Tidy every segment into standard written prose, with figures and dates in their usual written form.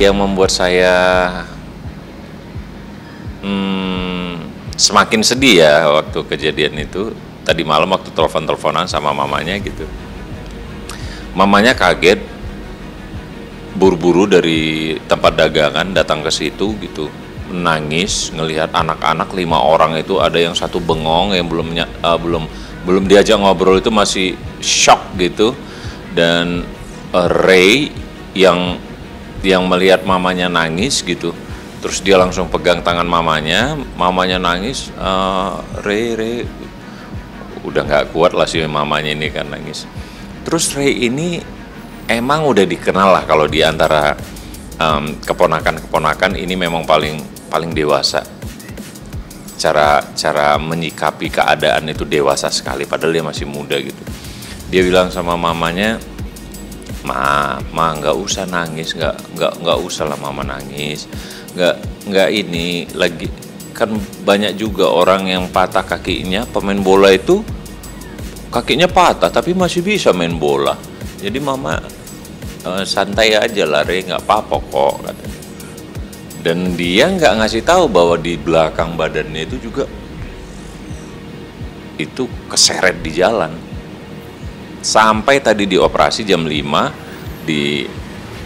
yang membuat saya semakin sedih ya waktu kejadian itu. Tadi malam waktu telepon-teleponan sama mamanya gitu, mamanya kaget, buru-buru dari tempat dagangan datang ke situ gitu, menangis ngelihat anak-anak 5 orang itu, ada yang satu bengong yang belum diajak ngobrol itu masih shock gitu, dan Ray yang melihat mamanya nangis gitu, terus dia langsung pegang tangan mamanya, mamanya nangis, Ray udah nggak kuat lah si mamanya ini kan nangis. Terus Ray ini emang udah dikenal lah kalau di antara keponakan-keponakan ini memang paling dewasa. Cara menyikapi keadaan itu dewasa sekali, padahal dia masih muda gitu. Dia bilang sama mamanya, Ma nggak usah nangis, nggak usah lah Mama nangis, nggak ini lagi kan banyak juga orang yang patah kakinya, pemain bola itu kakinya patah tapi masih bisa main bola. Jadi Mama santai aja lah Re, nggak apa-apa kok katanya. Dan dia nggak ngasih tahu bahwa di belakang badannya itu juga itu keseret di jalan. Sampai tadi dioperasi jam 5 di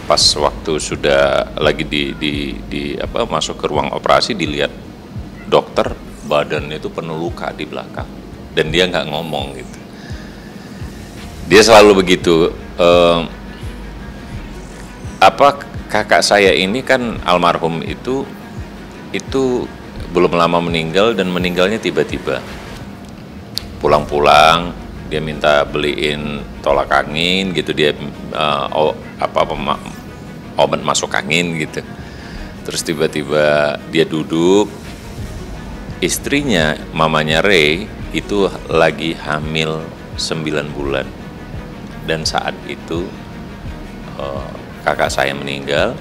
pas waktu sudah lagi di masuk ke ruang operasi, dilihat dokter badannya itu penuh luka di belakang dan dia nggak ngomong gitu. Dia selalu begitu. Kakak saya ini kan almarhum itu belum lama meninggal, dan meninggalnya tiba-tiba. Pulang-pulang dia minta beliin tolak angin gitu, dia obat masuk angin gitu. Terus tiba-tiba dia duduk, istrinya mamanya Ray itu lagi hamil 9 bulan, dan saat itu kakak saya meninggal,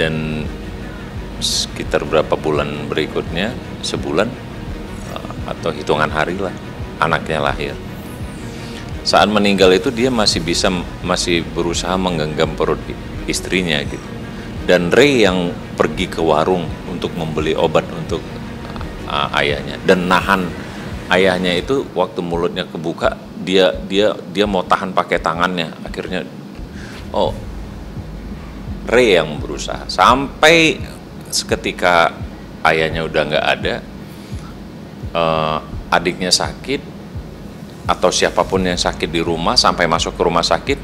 dan sekitar berapa bulan berikutnya, sebulan atau hitungan hari lah anaknya lahir. Saat meninggal itu dia masih berusaha menggenggam perut istrinya gitu, dan Ray yang pergi ke warung untuk membeli obat untuk ayahnya, dan nahan ayahnya itu waktu mulutnya kebuka, dia mau tahan pakai tangannya. Akhirnya Ray yang berusaha, sampai seketika ayahnya udah nggak ada, adiknya sakit atau siapapun yang sakit di rumah, sampai masuk ke rumah sakit,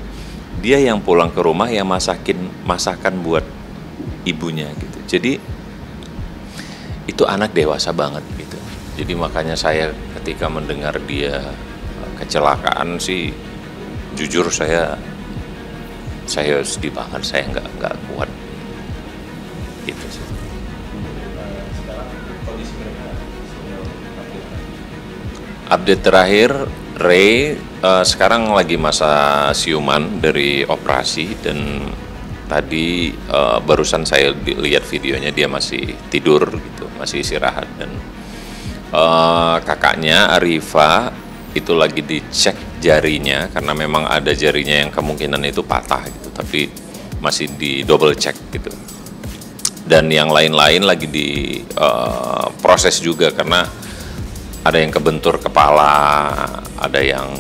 dia yang pulang ke rumah yang masakan buat ibunya gitu. Jadi itu anak dewasa banget gitu. Jadi makanya saya ketika mendengar dia kecelakaan sih, jujur saya sedih banget, saya nggak kuat gitu sih. Update terakhir, Ray sekarang lagi masa siuman dari operasi, dan tadi barusan saya lihat videonya dia masih tidur gitu, masih istirahat. Dan kakaknya Arifa itu lagi dicek jarinya, karena memang ada jarinya yang kemungkinan itu patah gitu, tapi masih di double check gitu. Dan yang lain-lain lagi di proses juga, karena ada yang kebentur kepala, ada yang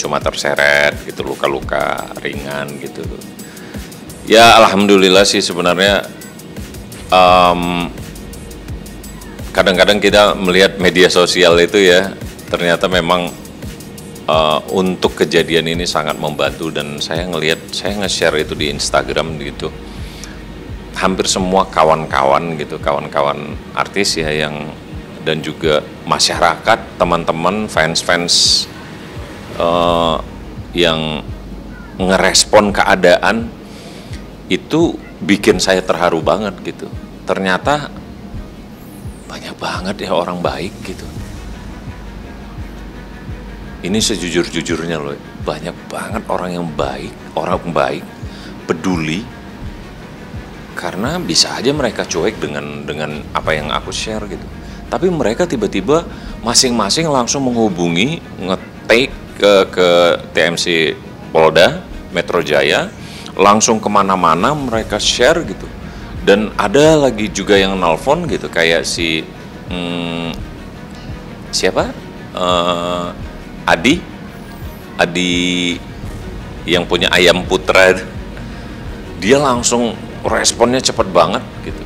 cuma terseret gitu, luka-luka ringan gitu. Ya alhamdulillah sih sebenarnya. Kadang-kadang kita melihat media sosial itu ya, ternyata memang untuk kejadian ini sangat membantu. Dan saya ngelihat, saya nge-share itu di Instagram gitu, hampir semua kawan-kawan artis ya, yang dan juga masyarakat, teman-teman, fans-fans yang ngerespon keadaan itu bikin saya terharu banget gitu. Ternyata banyak banget ya orang baik gitu. Ini sejujur-jujurnya loh, banyak banget orang baik, peduli. Karena bisa aja mereka cuek dengan apa yang aku share gitu. Tapi mereka tiba-tiba masing-masing langsung menghubungi, nge-take ke TMC Polda Metro Jaya langsung kemana-mana mereka share gitu. Dan ada lagi juga yang nelfon gitu, kayak si siapa? Adi yang punya ayam putra itu. Dia langsung responnya cepat banget gitu.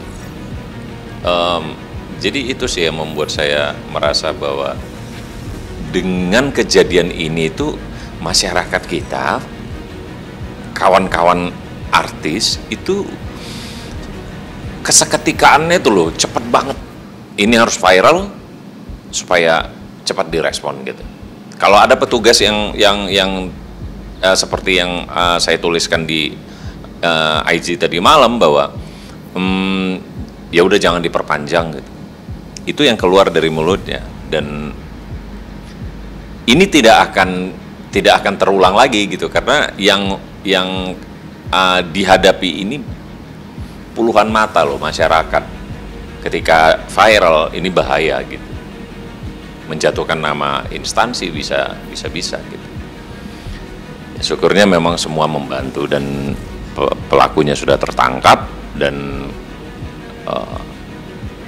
Jadi itu sih yang membuat saya merasa bahwa dengan kejadian ini itu masyarakat kita, kawan-kawan artis itu keseketikaannya tuh loh cepet banget. Ini harus viral supaya cepat direspon gitu. Kalau ada petugas yang seperti yang saya tuliskan di IG tadi malam bahwa ya udah jangan diperpanjang gitu. Itu yang keluar dari mulutnya dan ini tidak akan terulang lagi gitu, karena yang dihadapi ini puluhan mata loh masyarakat ketika viral ini, bahaya gitu, menjatuhkan nama instansi bisa gitu. Ya, syukurnya memang semua membantu dan pelakunya sudah tertangkap dan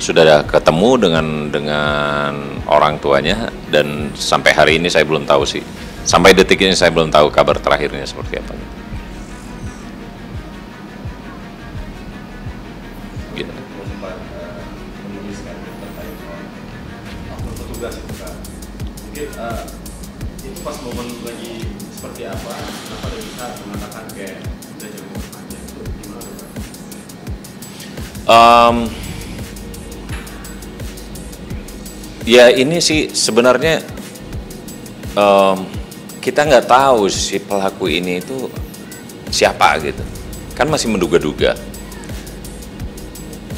sudah ketemu dengan orang tuanya, dan sampai hari ini saya belum tahu sih, sampai detik ini saya belum tahu kabar terakhirnya seperti apa. Gitu. Itu pas momen lagi seperti apa? Kenapa dia bisa mengatakan kayak udah jauh aja itu gimana? Ya ini sih sebenarnya kita nggak tahu si pelaku ini itu siapa gitu, kan masih menduga-duga.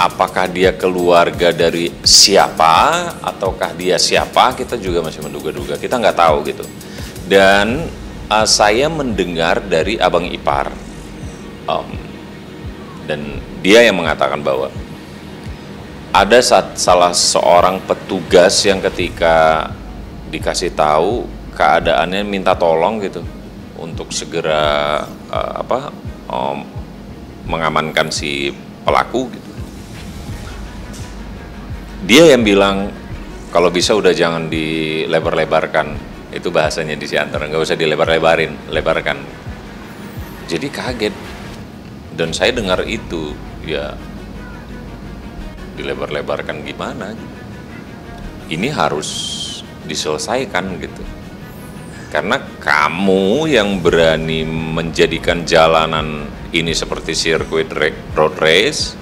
Apakah dia keluarga dari siapa ataukah dia siapa, kita juga masih menduga-duga, kita nggak tahu gitu. Dan saya mendengar dari abang ipar dan dia yang mengatakan bahwa ada salah seorang petugas yang ketika dikasih tahu keadaannya minta tolong gitu untuk segera mengamankan si pelaku gitu. Dia yang bilang kalau bisa udah jangan dilebar-lebarkan, itu bahasanya di Siantar, nggak usah dilebarkan. Jadi kaget dan saya dengar itu ya. Dilebar-lebarkan gimana? Ini harus diselesaikan gitu. Karena kamu yang berani menjadikan jalanan ini seperti sirkuit road race,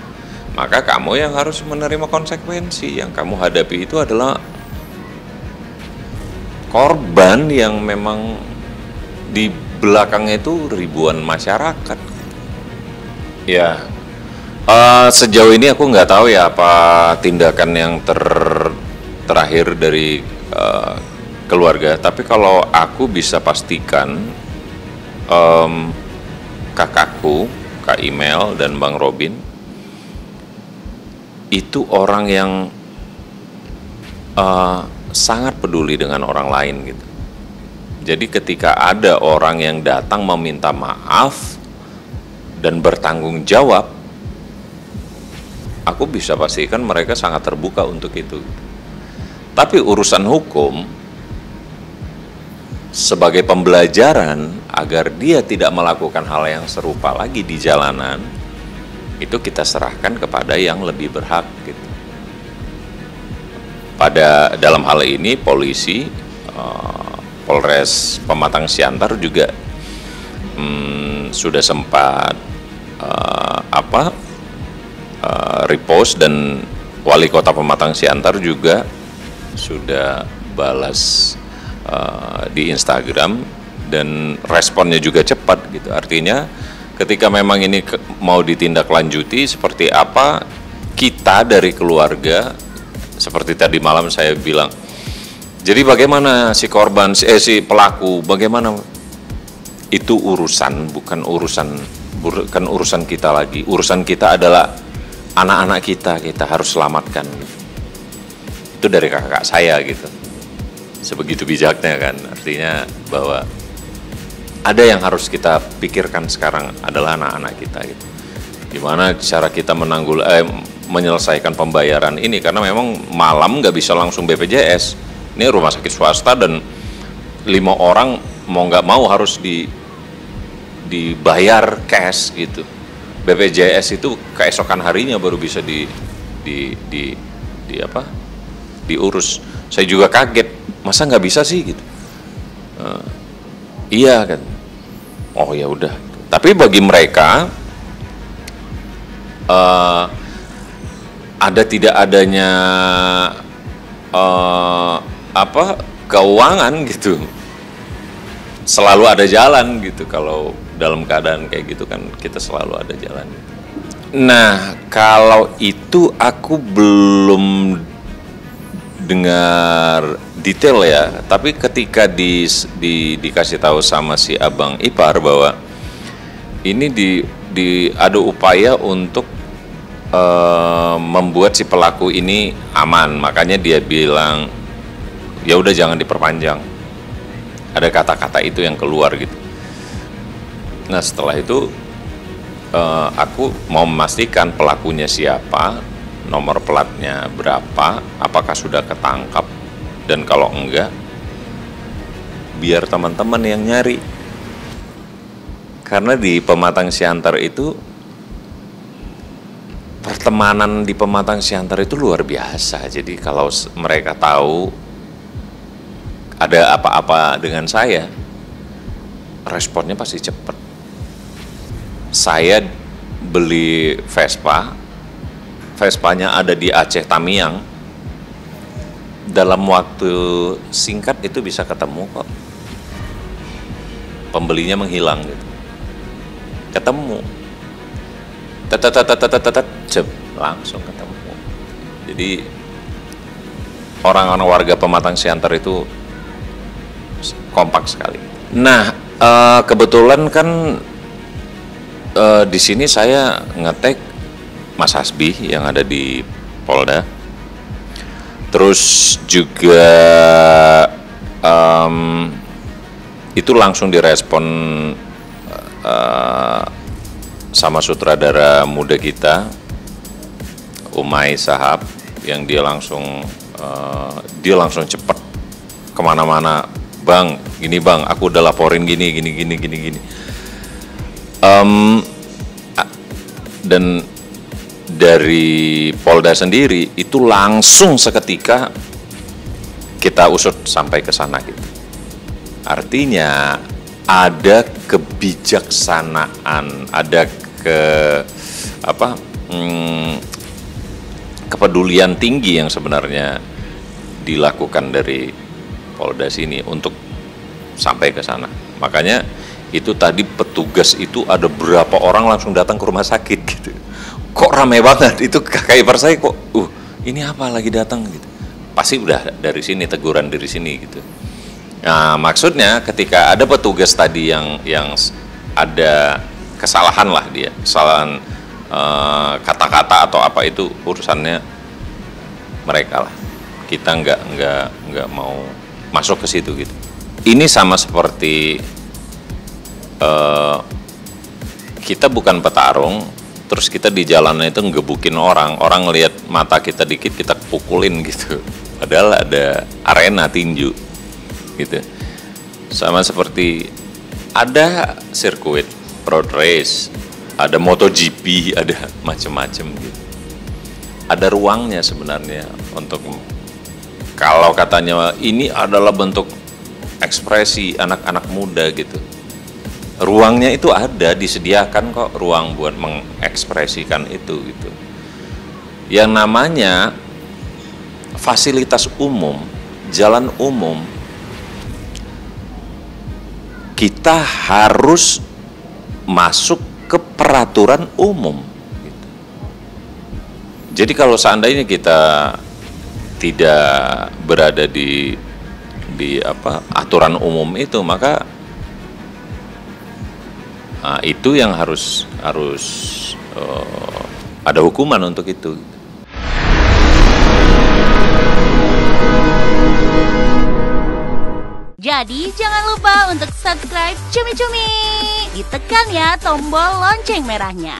maka kamu yang harus menerima konsekuensi. Yang kamu hadapi itu adalah korban yang memang di belakangnya itu ribuan masyarakat. Ya. Sejauh ini aku nggak tahu ya apa tindakan yang terakhir dari keluarga. Tapi kalau aku bisa pastikan kakakku, Kak Imel dan Bang Robin itu orang yang sangat peduli dengan orang lain gitu. Jadi ketika ada orang yang datang meminta maaf dan bertanggung jawab, aku bisa pastikan mereka sangat terbuka untuk itu. Tapi urusan hukum sebagai pembelajaran agar dia tidak melakukan hal yang serupa lagi di jalanan, itu kita serahkan kepada yang lebih berhak gitu. Pada dalam hal ini polisi, Polres Pematang Siantar juga sudah sempat repost, dan wali kota Pematang Siantar juga sudah balas di Instagram dan responnya juga cepat gitu. Artinya ketika memang ini mau ditindaklanjuti seperti apa, kita dari keluarga seperti tadi malam saya bilang, jadi bagaimana si korban, si pelaku, bagaimana itu urusan, bukan urusan kita lagi. Urusan kita adalah anak-anak kita harus selamatkan gitu. Itu dari kakak saya gitu, sebegitu bijaknya kan, artinya bahwa ada yang harus kita pikirkan sekarang adalah anak-anak kita gitu. Gimana cara kita menyelesaikan pembayaran ini, karena memang malam nggak bisa langsung BPJS. Ini rumah sakit swasta dan 5 orang mau nggak mau harus dibayar cash gitu. BPJS itu keesokan harinya baru bisa diurus. Saya juga kaget, masa nggak bisa sih gitu. Iya kan. Oh ya udah. Tapi bagi mereka ada tidak adanya keuangan gitu, selalu ada jalan gitu. Kalau dalam keadaan kayak gitu kan kita selalu ada jalan. Nah kalau itu aku belum dengar detail ya, tapi ketika dikasih tahu sama si abang ipar bahwa ini ada upaya untuk membuat si pelaku ini aman, makanya dia bilang ya udah jangan diperpanjang. Ada kata-kata itu yang keluar gitu. Nah setelah itu aku mau memastikan pelakunya siapa, nomor platnya berapa, apakah sudah ketangkap, dan kalau enggak biar teman-teman yang nyari. Karena di Pematang Siantar itu, pertemanan di Pematang Siantar itu luar biasa. Jadi kalau mereka tahu ada apa-apa dengan saya, responnya pasti cepat. Saya beli Vespa, Vespanya ada di Aceh Tamiang, dalam waktu singkat itu bisa ketemu kok. Pembelinya menghilang gitu, ketemu. Langsung ketemu. Jadi orang-orang warga Pematang Siantar itu kompak sekali. Nah kebetulan kan di sini saya ngetek Mas Hasbi yang ada di Polda, terus juga itu langsung direspon sama sutradara muda kita, Umay Sahab, yang dia langsung cepet kemana-mana. Bang, gini bang, aku udah laporin gini. Dan dari Polda sendiri itu langsung seketika kita usut sampai ke sana gitu. Artinya ada kebijaksanaan, ada kepedulian tinggi yang sebenarnya dilakukan dari Polda sini untuk sampai ke sana. Makanya itu tadi petugas itu ada berapa orang langsung datang ke rumah sakit gitu. Kok ramai banget itu, kakak ipar saya kok ini apa lagi datang gitu. Pasti udah dari sini teguran dari sini gitu. Nah, maksudnya ketika ada petugas tadi yang ada kesalahan lah, dia kesalahan kata-kata atau apa, itu urusannya mereka lah. Kita nggak mau masuk ke situ gitu. Ini sama seperti kita bukan petarung, terus kita di jalannya itu ngebukin orang ngelihat mata kita dikit kita pukulin gitu. Padahal ada arena tinju gitu. Sama seperti ada sirkuit road race, ada MotoGP, ada macam-macam gitu. Ada ruangnya sebenarnya untuk, kalau katanya ini adalah bentuk ekspresi anak-anak muda gitu. Ruangnya itu ada, disediakan kok ruang buat mengekspresikan itu gitu. Yang namanya fasilitas umum, jalan umum, kita harus masuk ke peraturan umum. Jadi kalau seandainya kita tidak berada di aturan umum itu, maka itu yang harus ada hukuman untuk itu. Jadi jangan lupa untuk subscribe Cumi-Cumi. Ditekan ya tombol lonceng merahnya.